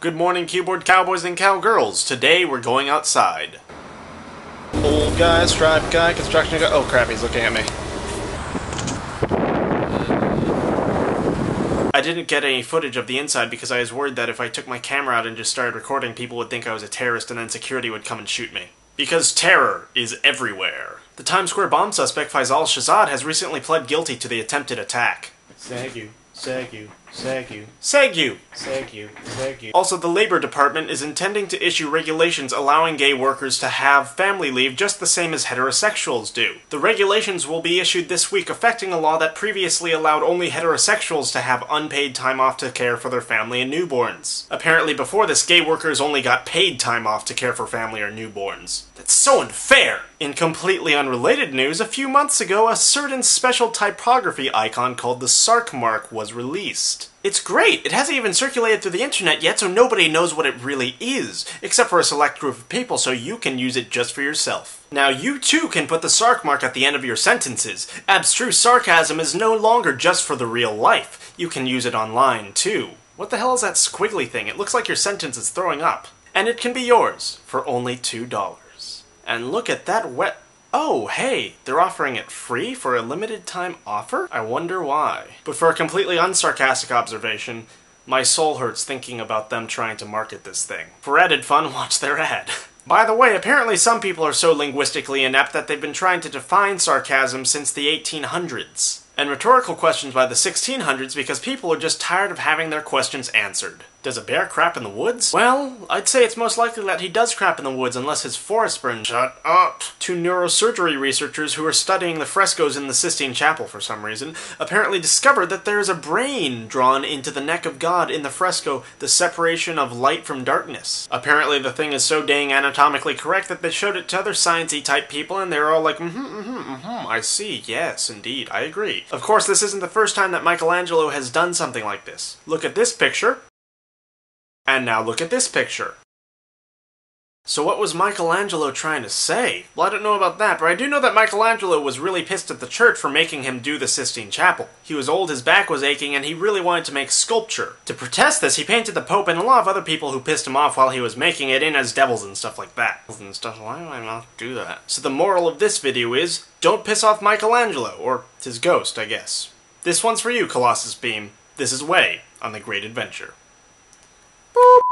Good morning, keyboard cowboys and cowgirls. Today we're going outside. Old guy, striped guy, construction guy. Oh crap, he's looking at me. I didn't get any footage of the inside because I was worried that if I took my camera out and just started recording, people would think I was a terrorist and then security would come and shoot me. Because terror is everywhere. The Times Square bomb suspect Faisal Shahzad has recently pled guilty to the attempted attack. Thank you. Sag you. Also, the Labor Department is intending to issue regulations allowing gay workers to have family leave just the same as heterosexuals do. The regulations will be issued this week, affecting a law that previously allowed only heterosexuals to have unpaid time off to care for their family and newborns. Apparently before this, gay workers only got paid time off to care for family or newborns. That's so unfair! In completely unrelated news, a few months ago, a certain special typography icon called the SarcMark was released. It's great! It hasn't even circulated through the internet yet, so nobody knows what it really is, except for a select group of people, so you can use it just for yourself. Now you too can put the SarcMark at the end of your sentences. Abstruse sarcasm is no longer just for the real life. You can use it online, too. What the hell is that squiggly thing? It looks like your sentence is throwing up. And it can be yours, for only $2. And look at that wet... Oh, hey, they're offering it free for a limited time offer? I wonder why. But for a completely unsarcastic observation, my soul hurts thinking about them trying to market this thing. For added fun, watch their ad. By the way, apparently some people are so linguistically inept that they've been trying to define sarcasm since the 1800s. And rhetorical questions by the 1600s because people are just tired of having their questions answered. Does a bear crap in the woods? Well, I'd say it's most likely that he does crap in the woods unless his forest burns. Shut up! Two neurosurgery researchers who are studying the frescoes in the Sistine Chapel for some reason apparently discovered that there is a brain drawn into the neck of God in the fresco, The Separation of Light from Darkness. Apparently the thing is so dang anatomically correct that they showed it to other sciencey type people and they were all like, I see, yes, indeed, I agree. Of course, this isn't the first time that Michelangelo has done something like this. Look at this picture. And now look at this picture. So what was Michelangelo trying to say? Well, I don't know about that, but I do know that Michelangelo was really pissed at the church for making him do the Sistine Chapel. He was old, his back was aching, and he really wanted to make sculpture. To protest this, he painted the Pope and a lot of other people who pissed him off while he was making it in as devils and stuff like that. Why would I not do that? So the moral of this video is, don't piss off Michelangelo, or his ghost, I guess. This one's for you, Colossus Beam. This is Way on The Great Adventure. Boop.